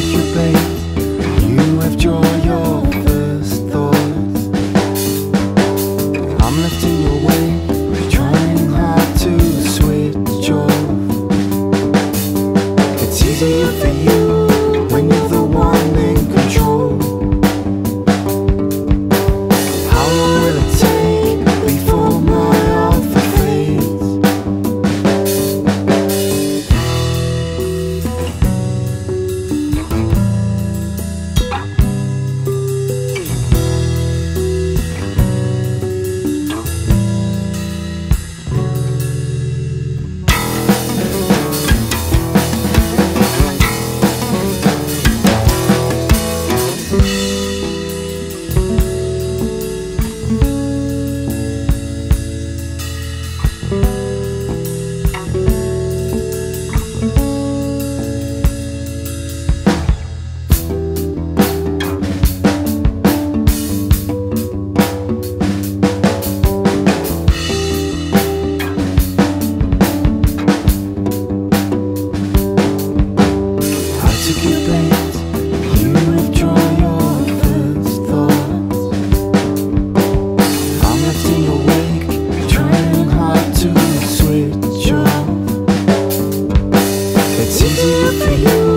take your bait. You withdraw your first thoughts. I'm lifting your weight, trying hard to switch off. It's easier for you when you're the one in control. How long will it take before my offer fades? It's easier for you.